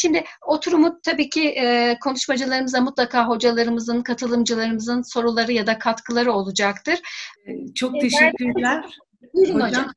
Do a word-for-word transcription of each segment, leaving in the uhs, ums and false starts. Şimdi oturumu tabii ki e, konuşmacılarımıza mutlaka hocalarımızın, katılımcılarımızın soruları ya da katkıları olacaktır. Çok teşekkürler. Buyurun hocam. hocam.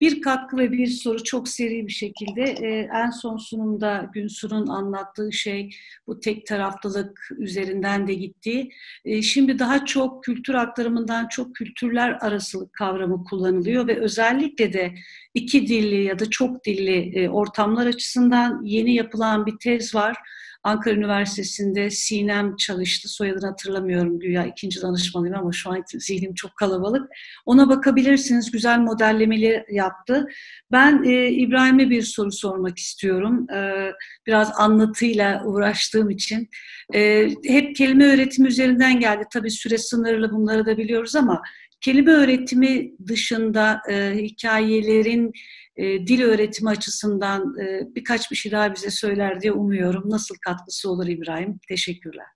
Bir katkı ve bir soru çok seri bir şekilde. Ee, en son sunumda Günsur'un anlattığı şey bu tek taraflılık üzerinden de gitti. Ee, şimdi daha çok kültür aktarımından çok kültürler arasılık kavramı kullanılıyor ve özellikle de iki dilli ya da çok dilli e, ortamlar açısından yeni yapılan bir tez var. Ankara Üniversitesi'nde Sinem çalıştı. Soyadını hatırlamıyorum güya. İkinci danışmanıyım ama şu an zihnim çok kalabalık. Ona bakabilirsiniz. Güzel modellemeleri yaptı. Ben e, İbrahim'e bir soru sormak istiyorum. E, biraz anlatıyla uğraştığım için. E, hep kelime öğretimi üzerinden geldi. Tabii süre sınırlı, bunları da biliyoruz ama kelime öğretimi dışında e, hikayelerin E, dil öğretimi açısından e, birkaç bir şey daha bize söyler diye umuyorum. Nasıl katkısı olur İbrahim? Teşekkürler.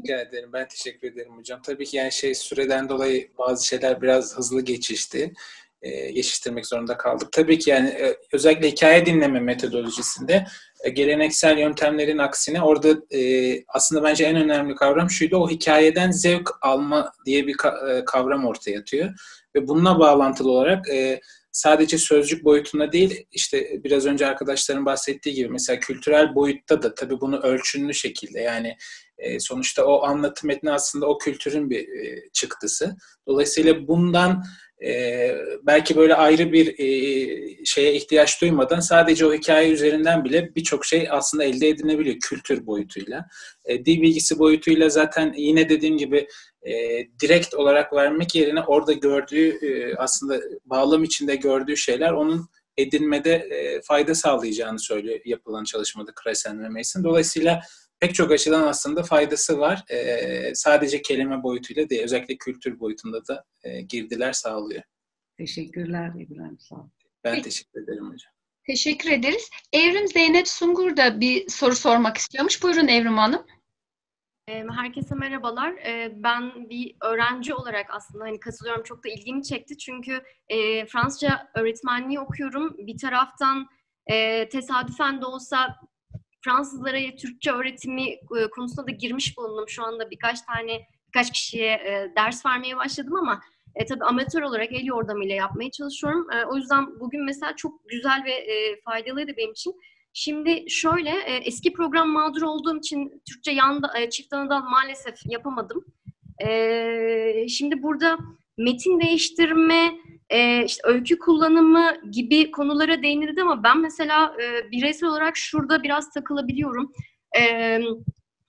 Rica ederim. Ben teşekkür ederim hocam. Tabii ki yani şey süreden dolayı bazı şeyler biraz hızlı geçişti. E, geçiştirmek zorunda kaldık. Tabii ki yani e, özellikle hikaye dinleme metodolojisinde e, geleneksel yöntemlerin aksine orada e, aslında bence en önemli kavram şuydu. O hikayeden zevk alma diye bir ka- kavram ortaya atıyor. Ve bununla bağlantılı olarak e, sadece sözcük boyutunda değil, işte biraz önce arkadaşların bahsettiği gibi mesela kültürel boyutta da tabii bunu ölçünlü şekilde, yani sonuçta o anlatım metni aslında o kültürün bir çıktısı. Dolayısıyla bundan belki böyle ayrı bir şeye ihtiyaç duymadan sadece o hikaye üzerinden bile birçok şey aslında elde edilebiliyor kültür boyutuyla. Dil bilgisi boyutuyla zaten yine dediğim gibi E, direkt olarak vermek yerine orada gördüğü e, aslında bağlam içinde gördüğü şeyler onun edinmede e, fayda sağlayacağını söylüyor yapılan çalışmada Krashen ve Mason. Dolayısıyla pek çok açıdan aslında faydası var. E, sadece kelime boyutuyla değil, özellikle kültür boyutunda da e, girdiler sağlıyor. Teşekkürler İbrahim, sağ olun. Ben Peki. teşekkür ederim hocam. Teşekkür ederiz. Evrim Zeynep Sungur da bir soru sormak istiyormuş. Buyurun Evrim Hanım. Herkese merhabalar. Ben bir öğrenci olarak aslında hani katılıyorum, çok da ilgimi çekti. Çünkü Fransızca öğretmenliği okuyorum. Bir taraftan tesadüfen de olsa Fransızlara Türkçe öğretimi konusuna da girmiş bulundum. Şu anda birkaç tane, birkaç kişiye ders vermeye başladım ama tabii amatör olarak el yordamıyla yapmaya çalışıyorum. O yüzden bugün mesela çok güzel ve faydalıydı benim için. Şimdi şöyle, eski program mağduru olduğum için Türkçe yanda, çift anadan maalesef yapamadım. Şimdi burada metin değiştirme, işte öykü kullanımı gibi konulara değinildi ama ben mesela bireysel olarak şurada biraz takılabiliyorum.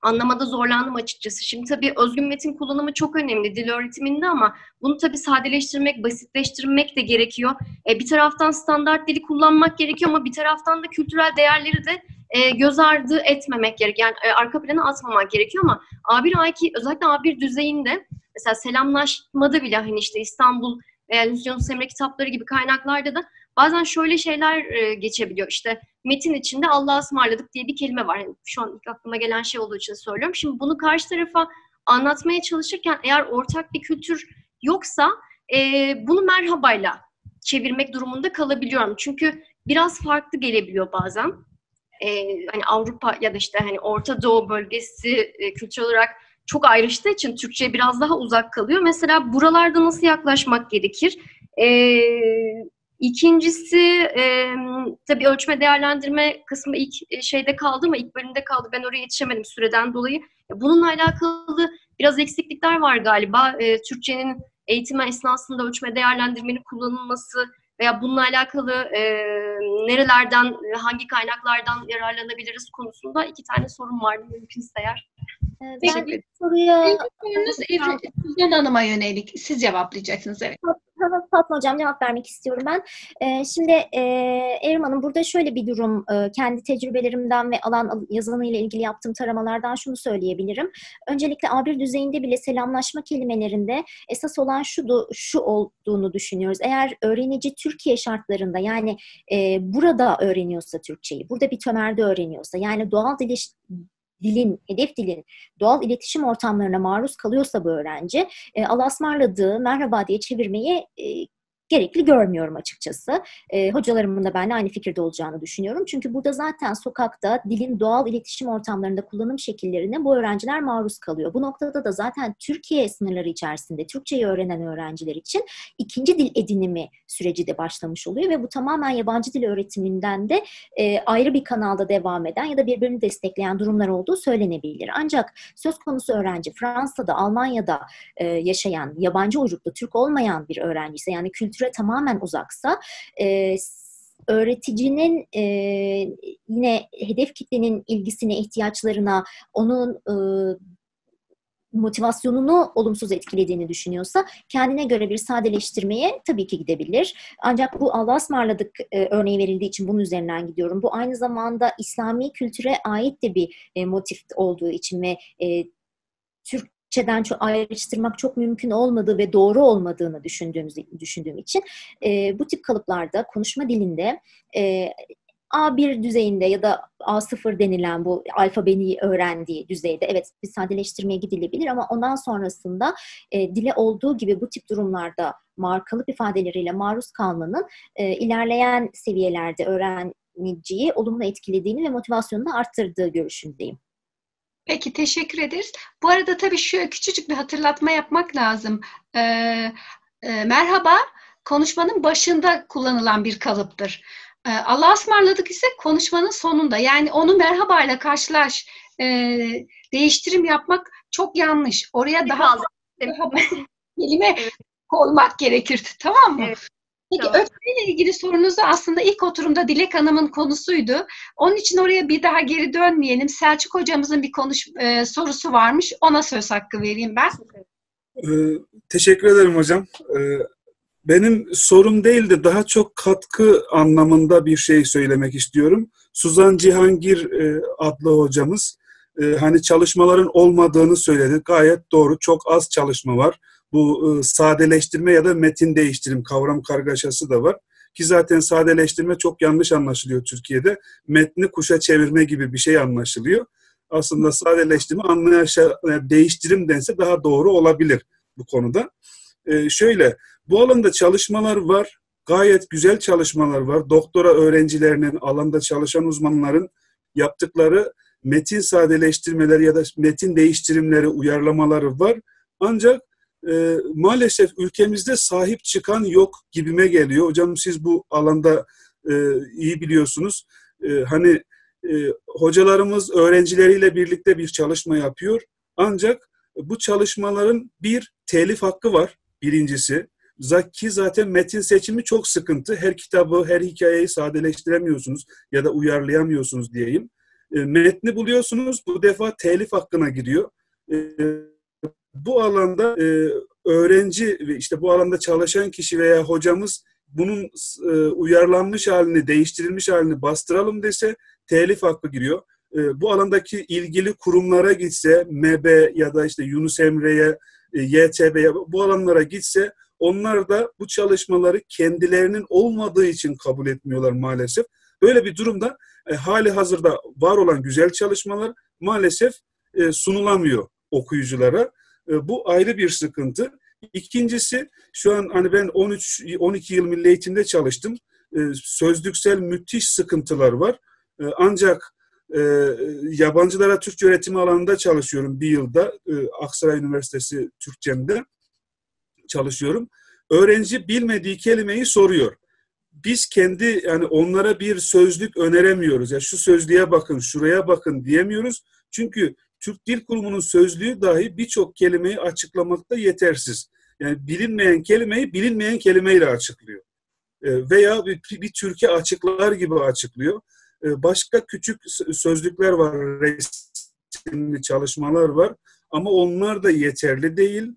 Anlamada zorlandım açıkçası. Şimdi tabii özgün metin kullanımı çok önemli dil öğretiminde ama bunu tabii sadeleştirmek, basitleştirmek de gerekiyor. E, bir taraftan standart dili kullanmak gerekiyor ama bir taraftan da kültürel değerleri de e, göz ardı etmemek gerekiyor. Yani e, arka plana atmamak gerekiyor ama A bir A iki, özellikle A bir düzeyinde mesela selamlaşmada bile hani işte İstanbul veya Yunus Semre kitapları gibi kaynaklarda da bazen şöyle şeyler e, geçebiliyor. İşte metin içinde Allah'a ısmarladık diye bir kelime var. Yani şu an ilk aklıma gelen şey olduğu için söylüyorum. Şimdi bunu karşı tarafa anlatmaya çalışırken eğer ortak bir kültür yoksa e, bunu merhabayla çevirmek durumunda kalabiliyorum. Çünkü biraz farklı gelebiliyor bazen. E, hani Avrupa ya da işte hani Orta Doğu bölgesi e, kültür olarak çok ayrıştığı için Türkçe'ye biraz daha uzak kalıyor. Mesela buralarda nasıl yaklaşmak gerekir? Eee... İkincisi e, tabii ölçme değerlendirme kısmı ilk şeyde kaldı ama ilk bölümde kaldı. Ben oraya yetişemedim süreden dolayı. Bununla alakalı biraz eksiklikler var galiba. E, Türkçenin eğitime esnasında ölçme değerlendirmenin kullanılması veya bununla alakalı e, nerelerden, hangi kaynaklardan yararlanabiliriz konusunda iki tane sorun vardı mümkünse eğer. Ben bir soruya... Suzan Hanım'a yönelik. Siz cevaplayacaksınız. Evet. Fatma Hocam, cevap vermek istiyorum ben. Ee, şimdi e, Evrim Hanım, burada şöyle bir durum, e, kendi tecrübelerimden ve alan yazılımıyla ilgili yaptığım taramalardan şunu söyleyebilirim. Öncelikle A bir düzeyinde bile selamlaşma kelimelerinde esas olan şu, şu olduğunu düşünüyoruz. Eğer öğrenici Türkiye şartlarında, yani e, burada öğreniyorsa Türkçeyi, burada bir tömerde öğreniyorsa, yani doğal dili dilin, hedef dilin doğal iletişim ortamlarına maruz kalıyorsa bu öğrenci, e, Allah'a ısmarladığı merhaba diye çevirmeyi e, gerekli görmüyorum açıkçası. E, hocalarımın da benimle aynı fikirde olacağını düşünüyorum. Çünkü burada zaten sokakta dilin doğal iletişim ortamlarında kullanım şekillerine bu öğrenciler maruz kalıyor. Bu noktada da zaten Türkiye sınırları içerisinde Türkçeyi öğrenen öğrenciler için ikinci dil edinimi süreci de başlamış oluyor ve bu tamamen yabancı dil öğretiminden de e, ayrı bir kanalda devam eden ya da birbirini destekleyen durumlar olduğu söylenebilir. Ancak söz konusu öğrenci Fransa'da, Almanya'da e, yaşayan, yabancı uyruklu, Türk olmayan bir öğrenciyse, yani kültüre tamamen uzaksa, e, öğreticinin e, yine hedef kitlenin ilgisine, ihtiyaçlarına, onun e, motivasyonunu olumsuz etkilediğini düşünüyorsa kendine göre bir sadeleştirmeye tabii ki gidebilir. Ancak bu Allah'a ısmarladık e, örneği verildiği için bunun üzerinden gidiyorum. Bu aynı zamanda İslami kültüre ait de bir e, motif olduğu için ve e, Türk Türkçeden çok ayrıştırmak çok mümkün olmadığı ve doğru olmadığını düşündüğümüz, düşündüğüm için e, bu tip kalıplarda, konuşma dilinde e, A bir düzeyinde ya da A sıfır denilen bu alfabeyi öğrendiği düzeyde evet bir sadeleştirmeye gidilebilir ama ondan sonrasında e, dile olduğu gibi bu tip durumlarda markalıp ifadeleriyle maruz kalmanın e, ilerleyen seviyelerde öğreniciyi olumlu etkilediğini ve motivasyonunu arttırdığı görüşündeyim. Peki, teşekkür ederiz. Bu arada tabii şöyle küçücük bir hatırlatma yapmak lazım. Ee, e, merhaba, konuşmanın başında kullanılan bir kalıptır. Ee, Allah'a ısmarladık ise konuşmanın sonunda. Yani onu merhabayla karşılaş, e, değiştirim yapmak çok yanlış. Oraya daha, daha kelime koymak gerekir. Tamam mı? Evet. Peki, tamam. Öpmeyle ilgili sorunuzu aslında ilk oturumda Dilek Hanım'ın konusuydu. Onun için oraya bir daha geri dönmeyelim. Selçuk hocamızın bir konuş e, sorusu varmış. Ona söz hakkı vereyim ben. Ee, teşekkür ederim hocam. Ee, benim sorum değil de daha çok katkı anlamında bir şey söylemek istiyorum. Suzan Cihangir e, adlı hocamız e, hani çalışmaların olmadığını söyledi. Gayet doğru. Çok az çalışma var. Bu sadeleştirme ya da metin değiştirim kavram kargaşası da var. Ki zaten sadeleştirme çok yanlış anlaşılıyor Türkiye'de. Metni kuşa çevirme gibi bir şey anlaşılıyor. Aslında sadeleştirme anlayışa değiştirim dense daha doğru olabilir bu konuda. Ee, şöyle, bu alanda çalışmalar var. Gayet güzel çalışmalar var. Doktora öğrencilerinin, alanda çalışan uzmanların yaptıkları metin sadeleştirmeleri ya da metin değiştirimleri, uyarlamaları var. Ancak Ee, maalesef ülkemizde sahip çıkan yok gibime geliyor. Hocam siz bu alanda e, iyi biliyorsunuz. E, hani e, hocalarımız öğrencileriyle birlikte bir çalışma yapıyor. Ancak bu çalışmaların bir telif hakkı var birincisi. Ki zaten metin seçimi çok sıkıntı. Her kitabı, her hikayeyi sadeleştiremiyorsunuz ya da uyarlayamıyorsunuz diyeyim. E, metni buluyorsunuz. Bu defa telif hakkına giriyor. E, Bu alanda e, öğrenci ve işte bu alanda çalışan kişi veya hocamız bunun e, uyarlanmış halini, değiştirilmiş halini bastıralım dese telif hakkı giriyor. E, bu alandaki ilgili kurumlara gitse, M E B ya da işte Yunus Emre'ye, e, Y T B'ye bu alanlara gitse onlar da bu çalışmaları kendilerinin olmadığı için kabul etmiyorlar maalesef. Böyle bir durumda e, hali hazırda var olan güzel çalışmalar maalesef e, sunulamıyor okuyuculara. Bu ayrı bir sıkıntı. İkincisi, şu an hani ben on üç on iki yıl milli eğitimde çalıştım. Sözlüksel müthiş sıkıntılar var. Ancak yabancılara Türkçe öğretimi alanında çalışıyorum bir yılda. Aksaray Üniversitesi Türkçem'de çalışıyorum. Öğrenci bilmediği kelimeyi soruyor. Biz kendi yani onlara bir sözlük öneremiyoruz. Ya yani şu sözlüğe bakın, şuraya bakın diyemiyoruz. Çünkü Türk Dil Kurumu'nun sözlüğü dahi birçok kelimeyi açıklamakta yetersiz. Yani bilinmeyen kelimeyi bilinmeyen kelimeyle açıklıyor. E, veya bir, bir türkü açıklar gibi açıklıyor. E, başka küçük sözlükler var, resimli çalışmalar var. Ama onlar da yeterli değil.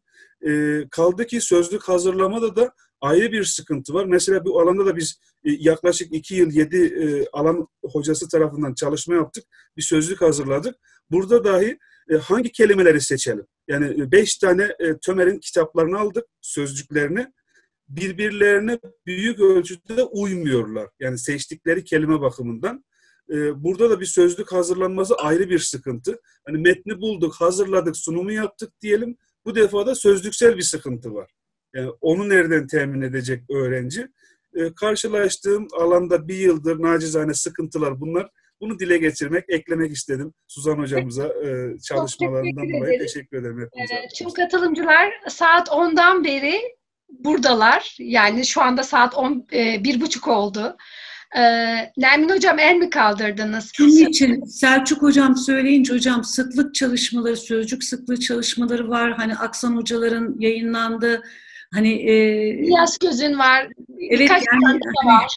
E, kaldı ki sözlük hazırlamada da ayrı bir sıkıntı var. Mesela bu alanda da biz yaklaşık iki yıl yedi e, alan hocası tarafından çalışma yaptık. Bir sözlük hazırladık. Burada dahi e, hangi kelimeleri seçelim? Yani beş tane e, Tömer'in kitaplarını aldık, sözcüklerini. Birbirlerine büyük ölçüde uymuyorlar. Yani seçtikleri kelime bakımından. E, burada da bir sözlük hazırlanması ayrı bir sıkıntı. Hani metni bulduk, hazırladık, sunumu yaptık diyelim. Bu defa da sözlüksel bir sıkıntı var. E, onu nereden temin edecek öğrenci? E, karşılaştığım alanda bir yıldır nacizane sıkıntılar bunlar. Bunu dile getirmek, eklemek istedim Suzan hocamıza e, çalışmalarından teşekkür dolayı. Ederim. Teşekkür ederim. E, tüm katılımcılar saat ondan beri buradalar. Yani şu anda saat on, e, bir buçuk oldu. E, Nermin hocam el mi kaldırdınız? Şunun için Selçuk hocam söyleyince hocam sıklık çalışmaları, sözcük sıklığı çalışmaları var. Hani Aksan hocaların yayınlandığı hani e, Yaz gözün var. Evet, birkaç yani, var.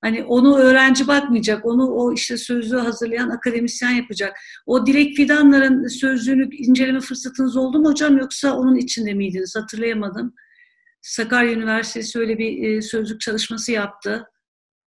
Hani onu öğrenci bakmayacak, onu o işte sözlüğü hazırlayan akademisyen yapacak. O Dilek Fidanların sözlüğünü inceleme fırsatınız oldu mu hocam, yoksa onun içinde miydiniz? Hatırlayamadım. Sakarya Üniversitesi öyle bir sözlük çalışması yaptı.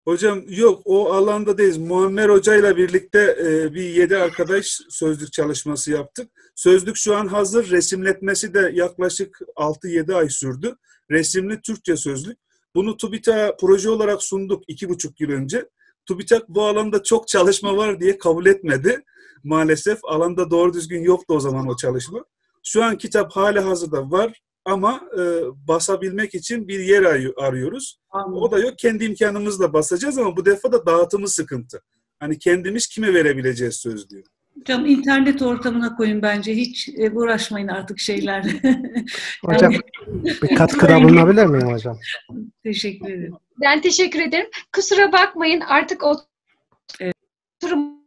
Hocam yok, o alanda değiliz. Muammer hocayla birlikte bir yedi arkadaş sözlük çalışması yaptık. Sözlük şu an hazır, resimletmesi de yaklaşık altı yedi ay sürdü. Resimli Türkçe sözlük. Bunu TÜBİTAK'a proje olarak sunduk iki buçuk yıl önce. TÜBİTAK bu alanda çok çalışma var diye kabul etmedi. Maalesef alanda doğru düzgün yoktu o zaman o çalışma. Şu an kitap hali hazırda var ama e, basabilmek için bir yer arıyoruz. Anladım. O da yok. Kendi imkanımızla basacağız ama bu defa da dağıtımı sıkıntı. Hani kendimiz kime verebileceğiz sözlüğü? Hocam internet ortamına koyun bence. Hiç e, uğraşmayın artık şeylerle. Hocam bir katkıda bulunabilir miyim hocam? Teşekkür ederim. Ben teşekkür ederim. Kusura bakmayın artık o oturumu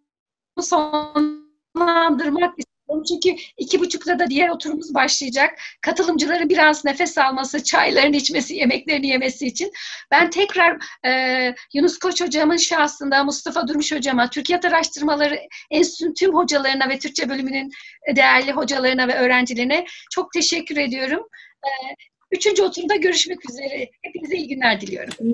sonlandırmak istiyorum. Çünkü iki buçukta da diğer oturumumuz başlayacak. Katılımcıların biraz nefes alması, çaylarını içmesi, yemeklerini yemesi için. Ben tekrar e, Yunus Koç hocamın şahsında, Mustafa Durmuş hocama, Türkiyat Araştırmaları Enstitüsü tüm hocalarına ve Türkçe bölümünün değerli hocalarına ve öğrencilerine çok teşekkür ediyorum. E, Üçüncü oturumda görüşmek üzere. Hepinize iyi günler diliyorum.